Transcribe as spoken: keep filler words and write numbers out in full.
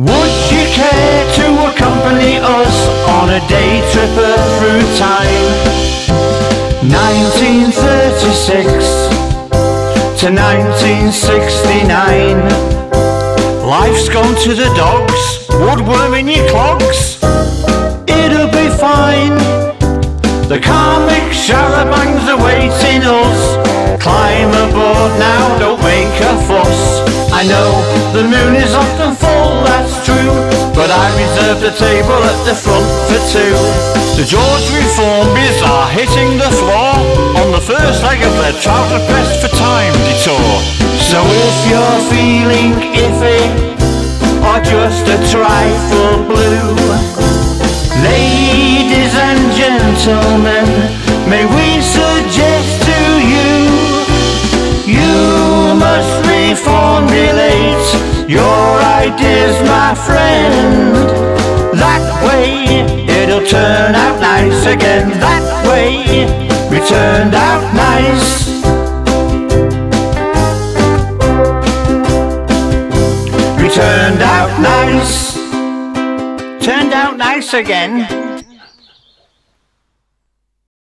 Would you care to accompany us on a day tripper through time? nineteen thirty-six to nineteen sixty-nine. Life's gone to the dogs, woodworm in your clogs. It'll be fine. The karmic charabancs are waiting us. Climb aboard now, don't make a fuss. I know the moon is often full, that's true, but I reserved a table at the front for two. The George Formby are hitting the floor on the first leg of their trouser press for time detour. So if you're feeling iffy or just a trifle blue, ladies and gentlemen, may we suggest to you, you must reformulate your ideas, my friend. That way it'll turn out nice again. That way we turned out nice. We turned out nice. Turned out nice again.